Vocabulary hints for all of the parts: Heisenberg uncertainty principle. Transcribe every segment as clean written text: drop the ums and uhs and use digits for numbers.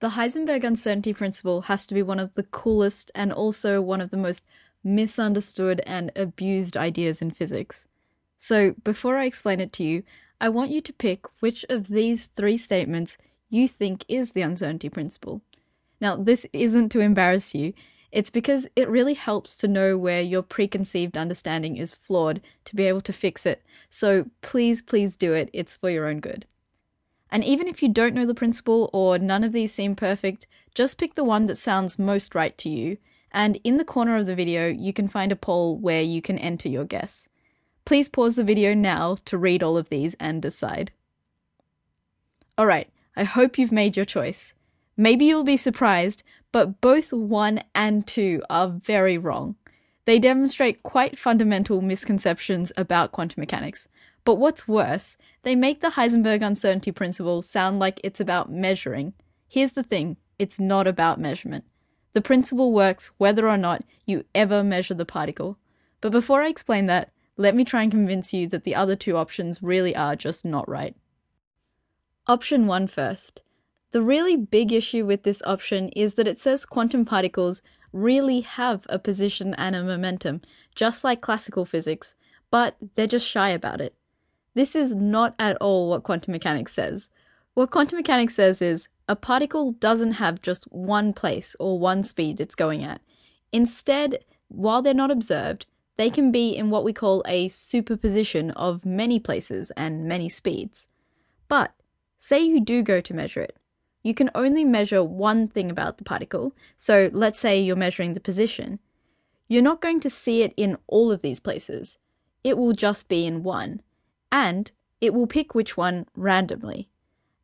The Heisenberg uncertainty principle has to be one of the coolest and also one of the most misunderstood and abused ideas in physics. So before I explain it to you, I want you to pick which of these three statements you think is the uncertainty principle. Now, this isn't to embarrass you. It's because it really helps to know where your preconceived understanding is flawed to be able to fix it. So please, please do it. It's for your own good. And even if you don't know the principle or none of these seem perfect, just pick the one that sounds most right to you. And in the corner of the video, you can find a poll where you can enter your guess. Please pause the video now to read all of these and decide. All right, I hope you've made your choice. Maybe you'll be surprised, but both 1 and 2 are very wrong. They demonstrate quite fundamental misconceptions about quantum mechanics. But what's worse, they make the Heisenberg uncertainty principle sound like it's about measuring. Here's the thing, it's not about measurement. The principle works whether or not you ever measure the particle. But before I explain that, let me try and convince you that the other two options really are just not right. Option 1 first. The really big issue with this option is that it says quantum particles really have a position and a momentum, just like classical physics, but they're just shy about it. This is not at all what quantum mechanics says. What quantum mechanics says is a particle doesn't have just one place or one speed it's going at. Instead, while they're not observed, they can be in what we call a superposition of many places and many speeds. But say you do go to measure it. You can only measure one thing about the particle, so let's say you're measuring the position. You're not going to see it in all of these places. It will just be in one, and it will pick which one randomly.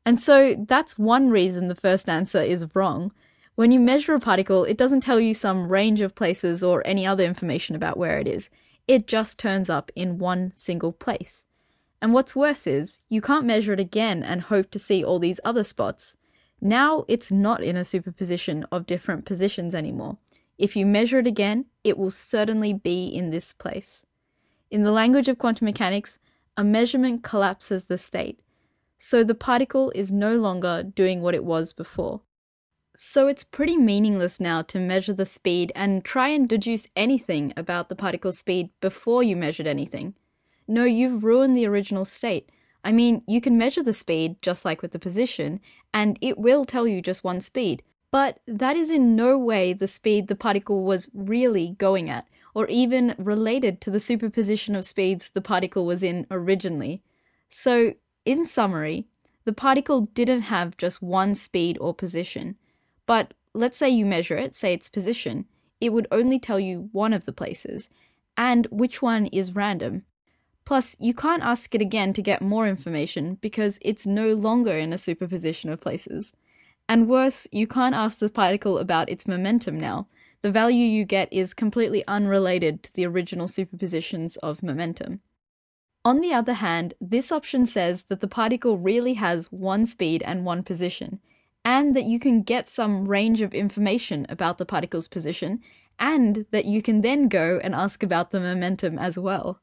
And so that's one reason the first answer is wrong. When you measure a particle, it doesn't tell you some range of places or any other information about where it is. It just turns up in one single place. And what's worse is you can't measure it again and hope to see all these other spots. Now it's not in a superposition of different positions anymore. If you measure it again, it will certainly be in this place. In the language of quantum mechanics, a measurement collapses the state, so the particle is no longer doing what it was before. So it's pretty meaningless now to measure the speed and try and deduce anything about the particle's speed before you measured anything. No, you've ruined the original state. I mean, you can measure the speed, just like with the position, and it will tell you just one speed, but that is in no way the speed the particle was really going at, or even related to the superposition of speeds the particle was in originally. So, in summary, the particle didn't have just one speed or position, but let's say you measure it, say its position, it would only tell you one of the places, and which one is random. Plus, you can't ask it again to get more information because it's no longer in a superposition of places. And worse, you can't ask the particle about its momentum now. The value you get is completely unrelated to the original superpositions of momentum. On the other hand, this option says that the particle really has one speed and one position, and that you can get some range of information about the particle's position, and that you can then go and ask about the momentum as well.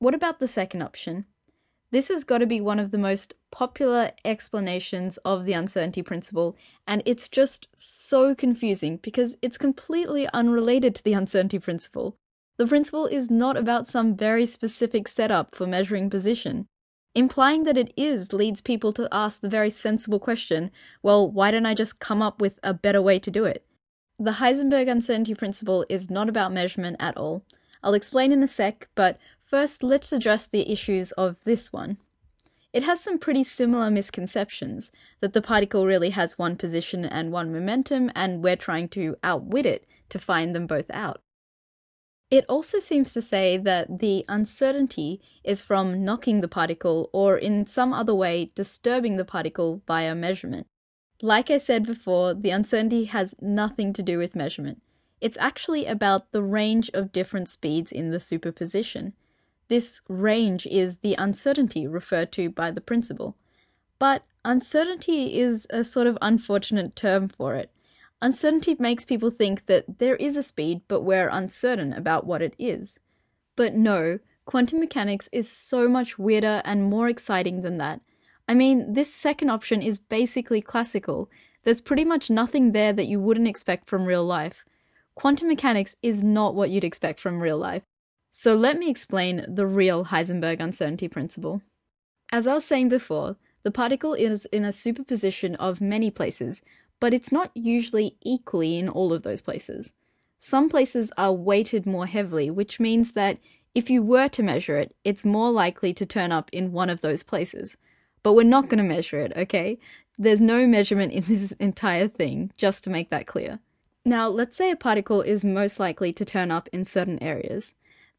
What about the second option? This has got to be one of the most popular explanations of the uncertainty principle, and it's just so confusing because it's completely unrelated to the uncertainty principle. The principle is not about some very specific setup for measuring position. Implying that it is leads people to ask the very sensible question, well, why don't I just come up with a better way to do it? The Heisenberg uncertainty principle is not about measurement at all. I'll explain in a sec, but first, let's address the issues of this one. It has some pretty similar misconceptions, that the particle really has one position and one momentum, and we're trying to outwit it to find them both out. It also seems to say that the uncertainty is from knocking the particle or in some other way disturbing the particle via measurement. Like I said before, the uncertainty has nothing to do with measurement. It's actually about the range of different speeds in the superposition. This range is the uncertainty referred to by the principle. But uncertainty is a sort of unfortunate term for it. Uncertainty makes people think that there is a speed, but we're uncertain about what it is. But no, quantum mechanics is so much weirder and more exciting than that. I mean, this second option is basically classical. There's pretty much nothing there that you wouldn't expect from real life. Quantum mechanics is not what you'd expect from real life. So let me explain the real Heisenberg uncertainty principle. As I was saying before, the particle is in a superposition of many places, but it's not usually equally in all of those places. Some places are weighted more heavily, which means that if you were to measure it, it's more likely to turn up in one of those places. But we're not going to measure it, okay? There's no measurement in this entire thing, just to make that clear. Now, let's say a particle is most likely to turn up in certain areas.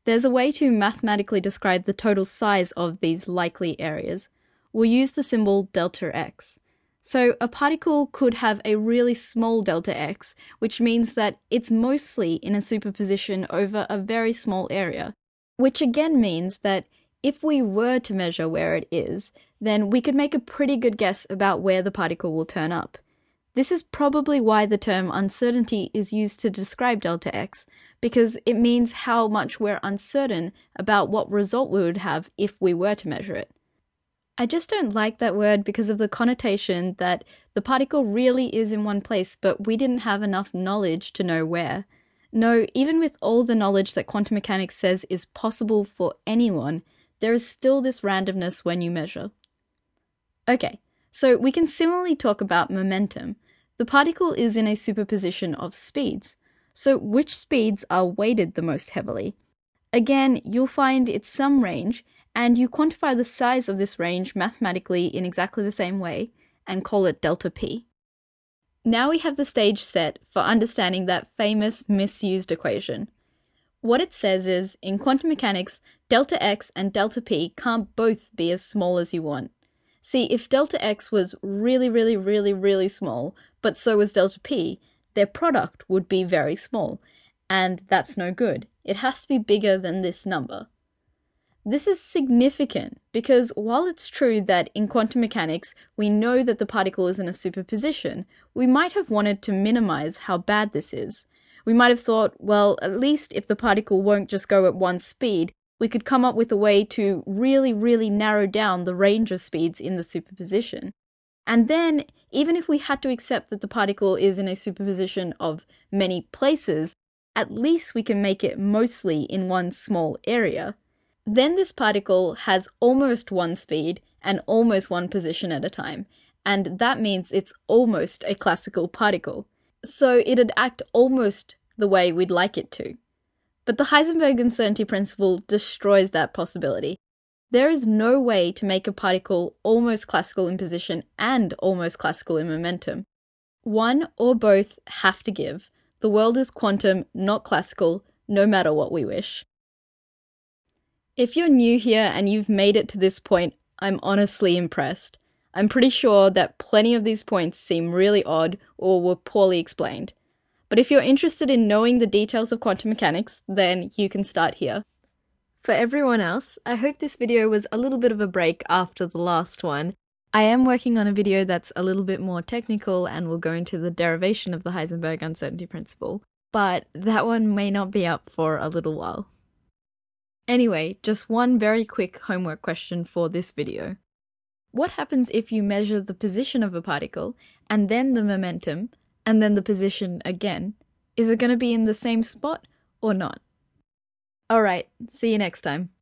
There's a way to mathematically describe the total size of these likely areas. We'll use the symbol delta x. So a particle could have a really small delta x, which means that it's mostly in a superposition over a very small area, which again means that if we were to measure where it is, then we could make a pretty good guess about where the particle will turn up. This is probably why the term uncertainty is used to describe delta x, because it means how much we're uncertain about what result we would have if we were to measure it. I just don't like that word because of the connotation that the particle really is in one place, but we didn't have enough knowledge to know where. No, even with all the knowledge that quantum mechanics says is possible for anyone, there is still this randomness when you measure. Okay, so we can similarly talk about momentum. The particle is in a superposition of speeds. So which speeds are weighted the most heavily? Again, you'll find it's some range, and you quantify the size of this range mathematically in exactly the same way, and call it delta p. Now we have the stage set for understanding that famous misused equation. What it says is, in quantum mechanics, delta x and delta p can't both be as small as you want. See, if delta x was really, really, really, really small, but so was delta p, their product would be very small, and that's no good. It has to be bigger than this number. This is significant because while it's true that in quantum mechanics we know that the particle is in a superposition, we might have wanted to minimize how bad this is. We might have thought, well, at least if the particle won't just go at one speed, we could come up with a way to really, really narrow down the range of speeds in the superposition. And then, even if we had to accept that the particle is in a superposition of many places, at least we can make it mostly in one small area. Then this particle has almost one speed and almost one position at a time, and that means it's almost a classical particle. So it'd act almost the way we'd like it to. But the Heisenberg uncertainty principle destroys that possibility. There is no way to make a particle almost classical in position and almost classical in momentum. One or both have to give. The world is quantum, not classical, no matter what we wish. If you're new here and you've made it to this point, I'm honestly impressed. I'm pretty sure that plenty of these points seem really odd or were poorly explained. But if you're interested in knowing the details of quantum mechanics, then you can start here. For everyone else, I hope this video was a little bit of a break after the last one. I am working on a video that's a little bit more technical and will go into the derivation of the Heisenberg uncertainty principle, but that one may not be up for a little while. Anyway, just one very quick homework question for this video. What happens if you measure the position of a particle, and then the momentum, and then the position again? Is it going to be in the same spot or not? Alright, see you next time.